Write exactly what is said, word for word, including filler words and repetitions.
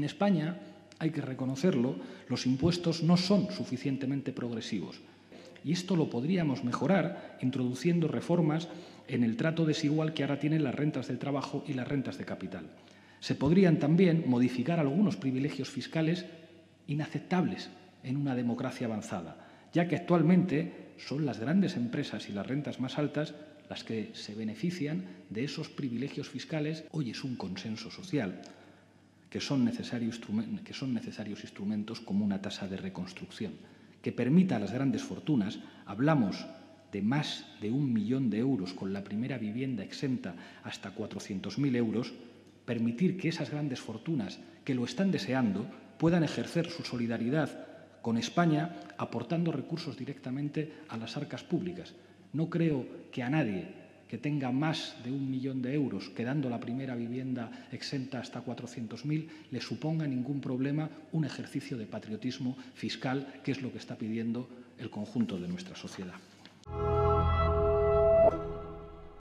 En España, hay que reconocerlo, los impuestos no son suficientemente progresivos. Y esto lo podríamos mejorar introduciendo reformas en el trato desigual que ahora tienen las rentas del trabajo y las rentas de capital. Se podrían también modificar algunos privilegios fiscales inaceptables en una democracia avanzada, ya que actualmente son las grandes empresas y las rentas más altas las que se benefician de esos privilegios fiscales. Hoy es un consenso social que son necesarios, que son necesarios instrumentos como una tasa de reconstrucción que permita a las grandes fortunas, hablamos de más de un millón de euros con la primera vivienda exenta hasta cuatrocientos mil euros, permitir que esas grandes fortunas que lo están deseando puedan ejercer su solidaridad con España aportando recursos directamente a las arcas públicas. No creo que a nadie que tenga más de un millón de euros, quedando la primera vivienda exenta hasta cuatrocientos mil, le suponga ningún problema un ejercicio de patriotismo fiscal, que es lo que está pidiendo el conjunto de nuestra sociedad.